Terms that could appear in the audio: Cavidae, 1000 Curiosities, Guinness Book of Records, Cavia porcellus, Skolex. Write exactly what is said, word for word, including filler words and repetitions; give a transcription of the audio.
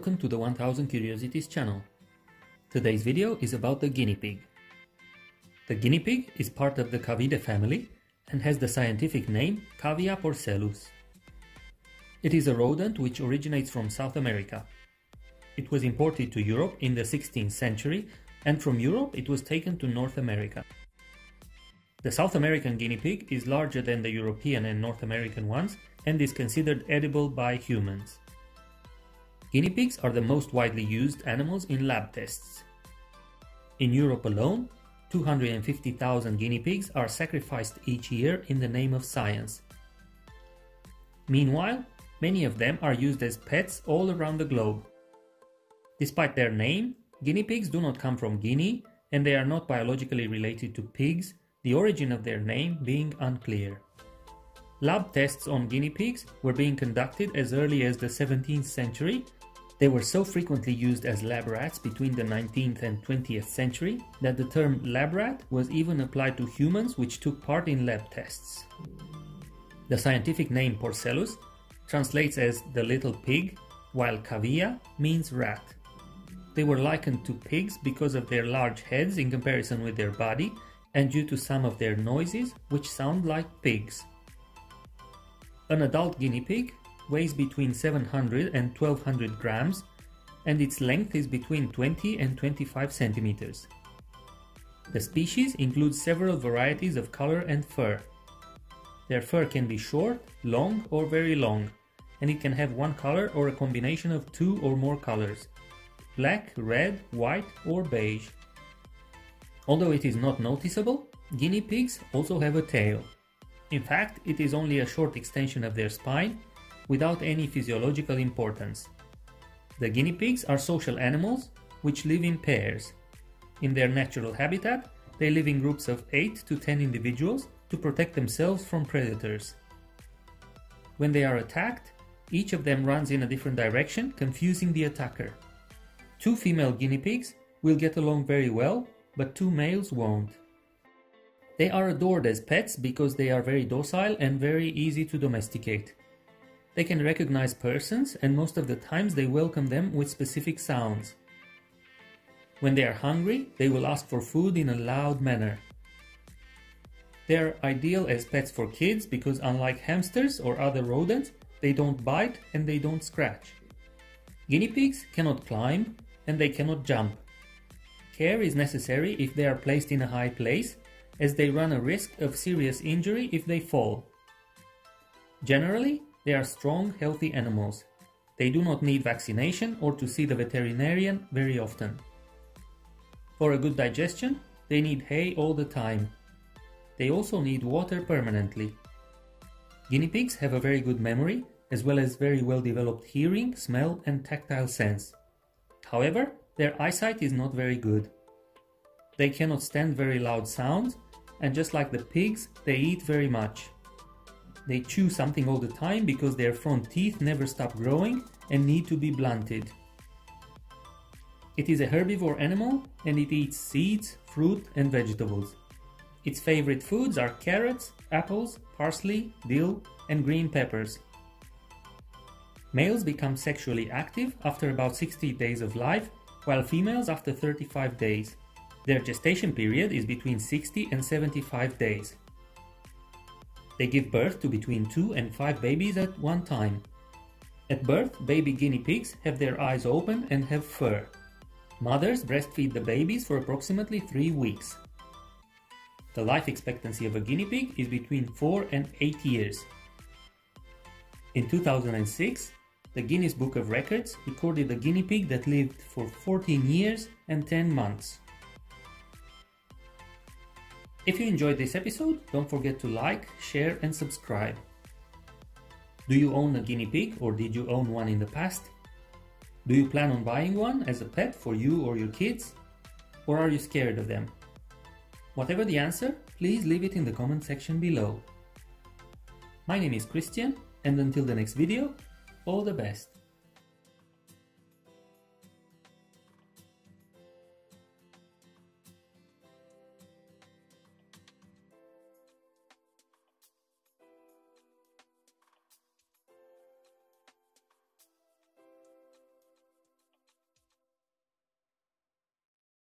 welcome to the one thousand Curiosities channel. Today's video is about the guinea pig. The guinea pig is part of the Cavidae family and has the scientific name Cavia porcellus. It is a rodent which originates from South America. It was imported to Europe in the sixteenth century, and from Europe it was taken to North America. The South American guinea pig is larger than the European and North American ones and is considered edible by humans. Guinea pigs are the most widely used animals in lab tests. In Europe alone, two hundred fifty thousand guinea pigs are sacrificed each year in the name of science. Meanwhile, many of them are used as pets all around the globe. Despite their name, guinea pigs do not come from Guinea, and they are not biologically related to pigs, the origin of their name being unclear. Lab tests on guinea pigs were being conducted as early as the seventeenth century. They were so frequently used as lab rats between the nineteenth and twentieth century that the term lab rat was even applied to humans which took part in lab tests. The scientific name porcellus translates as the little pig, while cavia means rat. They were likened to pigs because of their large heads in comparison with their body and due to some of their noises which sound like pigs. An adult guinea pig weighs between seven hundred and twelve hundred grams, and its length is between twenty and twenty-five centimeters. The species includes several varieties of color and fur. Their fur can be short, long, or very long, and it can have one color or a combination of two or more colors: black, red, white, or beige. Although it is not noticeable, guinea pigs also have a tail. In fact, it is only a short extension of their spine, without any physiological importance. The guinea pigs are social animals, which live in pairs. In their natural habitat, they live in groups of eight to ten individuals to protect themselves from predators. When they are attacked, each of them runs in a different direction, confusing the attacker. Two female guinea pigs will get along very well, but two males won't. They are adored as pets because they are very docile and very easy to domesticate. They can recognize persons, and most of the times they welcome them with specific sounds. When they are hungry, they will ask for food in a loud manner. They are ideal as pets for kids because, unlike hamsters or other rodents, they don't bite and they don't scratch. Guinea pigs cannot climb and they cannot jump. Care is necessary if they are placed in a high place, as they run a risk of serious injury if they fall. Generally, they are strong, healthy animals. They do not need vaccination or to see the veterinarian very often. For a good digestion, they need hay all the time. They also need water permanently. Guinea pigs have a very good memory, as well as very well developed hearing, smell, and tactile sense. However, their eyesight is not very good. They cannot stand very loud sounds, and just like the pigs, they eat very much. They chew something all the time because their front teeth never stop growing and need to be blunted. It is a herbivore animal, and it eats seeds, fruit, and vegetables. Its favorite foods are carrots, apples, parsley, dill, and green peppers. Males become sexually active after about sixty days of life, while females after thirty-five days. Their gestation period is between sixty and seventy-five days. They give birth to between two and five babies at one time. At birth, baby guinea pigs have their eyes open and have fur. Mothers breastfeed the babies for approximately three weeks. The life expectancy of a guinea pig is between four and eight years. In two thousand six, the Guinness Book of Records recorded a guinea pig that lived for fourteen years and ten months. If you enjoyed this episode, don't forget to like, share, and subscribe. Do you own a guinea pig, or did you own one in the past? Do you plan on buying one as a pet for you or your kids? Or are you scared of them? Whatever the answer, please leave it in the comment section below. My name is Christian, and until the next video, all the best!